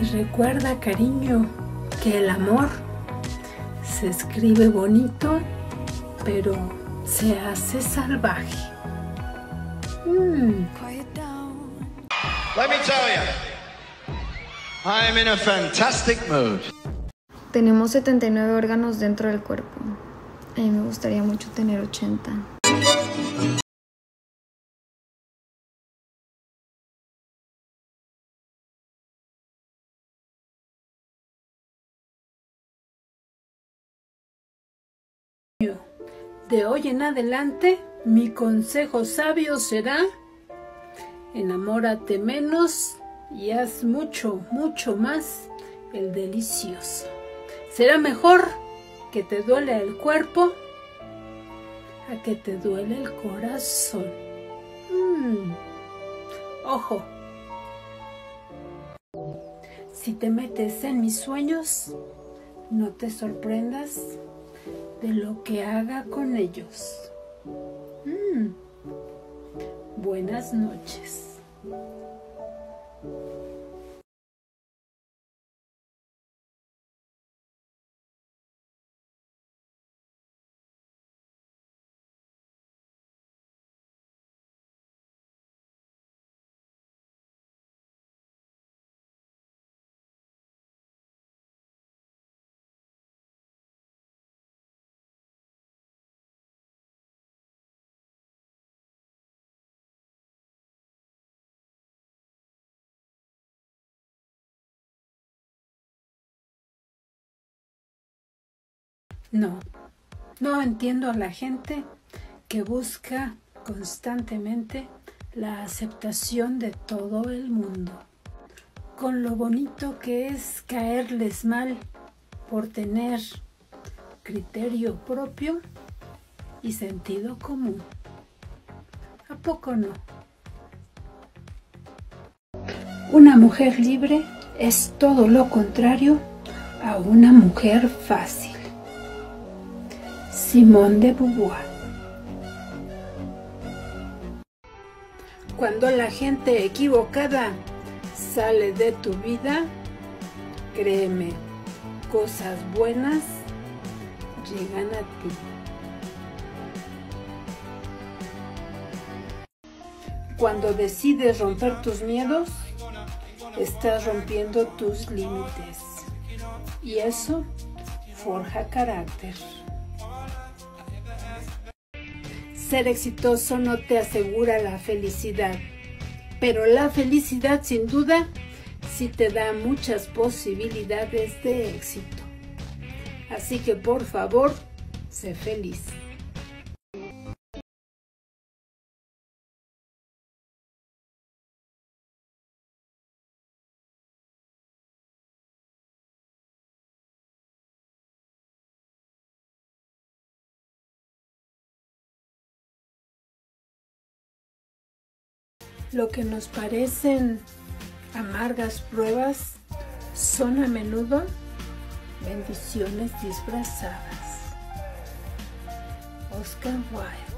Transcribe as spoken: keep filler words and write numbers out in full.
Y recuerda, cariño, que el amor se escribe bonito, pero se hace salvaje. Mm. Let me tell you, I'm in a fantastic mood. Tenemos setenta y nueve órganos dentro del cuerpo. A mí me gustaría mucho tener ochenta. De hoy en adelante, mi consejo sabio será: enamórate menos y haz mucho, mucho más el delicioso. Será mejor que te duele el cuerpo a que te duele el corazón. Mm. Ojo, si te metes en mis sueños, no te sorprendas de lo que haga con ellos. Mm. Buenas noches. No, no entiendo a la gente que busca constantemente la aceptación de todo el mundo, con lo bonito que es caerles mal por tener criterio propio y sentido común. ¿A poco no? Una mujer libre es todo lo contrario a una mujer fácil. Simone de Beauvoir. Cuando la gente equivocada sale de tu vida, créeme, cosas buenas llegan a ti. Cuando decides romper tus miedos, estás rompiendo tus límites. Y eso forja carácter. Ser exitoso no te asegura la felicidad, pero la felicidad sin duda sí te da muchas posibilidades de éxito. Así que por favor, sé feliz. Lo que nos parecen amargas pruebas son a menudo bendiciones disfrazadas. Oscar Wilde.